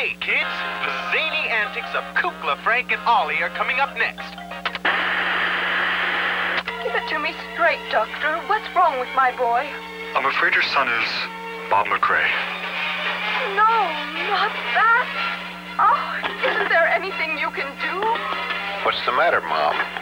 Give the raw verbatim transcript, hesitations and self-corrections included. Hey kids, the zany antics of Kukla, Frank, and Ollie are coming up next. Give it to me straight, Doctor. What's wrong with my boy? I'm afraid your son is Bob McRae. No, not that. Oh, isn't there anything you can do? What's the matter, Mom?